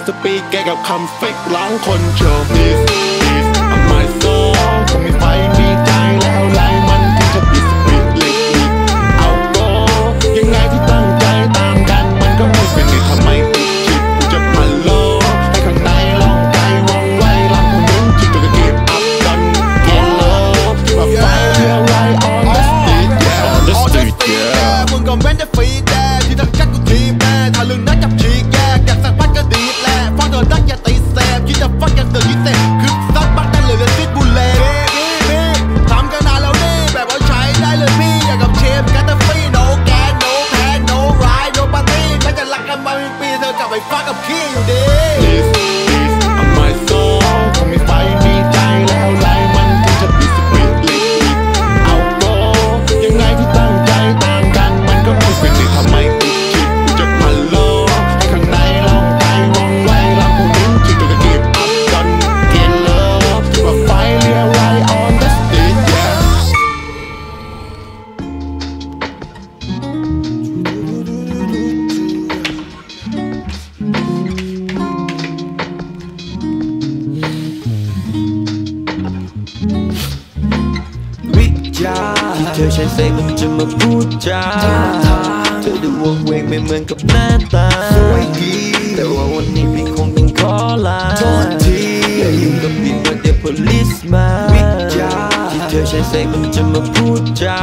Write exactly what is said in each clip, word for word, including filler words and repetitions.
Tao sẽ bị ghé gặpคำเฟกล้างคนโชว์ This is my soul คงมีไฟมีใจแล้วไล่มันที่จะปิดสปิดเล็กนิดเอาโกยังไงที่ตั้งใจตามกันมันก็ไม่เป็นเลยทำไมติดจิตกูจะพันโลให้ข้างในลองใจว่องไวรักคนนึงจิตตัวก็เก็บอัพดอนเกลโลที่แบบไฟเรียวไลออนเดอะสตรีท yeah on the street yeah มึงก็แม้แต่ฟีดแดงที่ทำกัดกูทีแม่ถ้าลืมนัดจับชีแกอยากสั่งพัดก็ดีแหละฟังเธอรักอย่าตีแซมคิดจะฟัดกันเธอยิ่งเต็มคือซัดบักได้เลยเลยติดบุเล่ทำกันนานแล้วนี่แบบว่าใช้ได้เลยพี่อย่ากับเชฟกันแต่ฟรี no gas no pan no ride no party ถ้าจะรักกันมาเป็นปีเธอกลับไปฟัดกับขี้อยู่ดีเธอใช้เสียงมันจะมาพูดจาเธอดูวงเวงไม่เหมือนกับหน้าตาสวยดีแต่ว่าวันนี้พี่คงต้องขอลาโทษทีอย่ายุ่งกับพี่ว่าเดี๋ยว police มาวิจารณ์เธอใช้เสียงมันจะมาพูดจา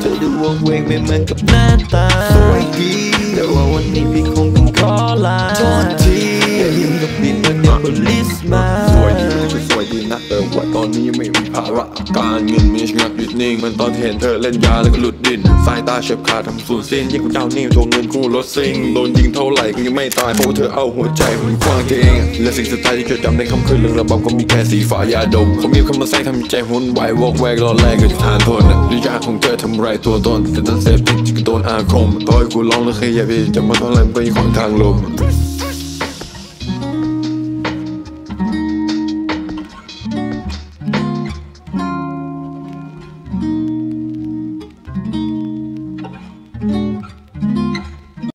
เธอดูวงเวงไม่เหมือนกับหน้าตาสวยดีแต่ว่าวันนี้พี่คงต้องขอลาโทษทีอย่ายุ่งกับพี่ว่าเดี๋ยว police มาสวยดีก็สวยดีนะแต่ว่าตอนนี้ไม่มีภาระการเงินมีชงักหยุดนิ่งมันตอนเห็นเธอเล่นยาแล้วก็หลุดดินสายตาเฉียบขาดทำสูญสิ้นยิ่งกูดาวนิ่งทวงเงินกู้รถซิ่งโดนยิงเท่าไหร่ก็ยังไม่ตายเพราะเธอเอาหัวใจมันคว้างเองและสิ่งสุดท้ายที่เธอจำในค่ำคืนเรื่องระบำก็มีแค่สีฝายาดมเขามีคำมาแทรกทำใจวุ่นวายวอกแวกรอแลกกับทานทนด้วยยาของเธอทำลายตัวตนแต่นั้นเสพติดก็โดนอาคมต่อยกูร้องแล้วขยับจะมาเท่าไรไปของทางลม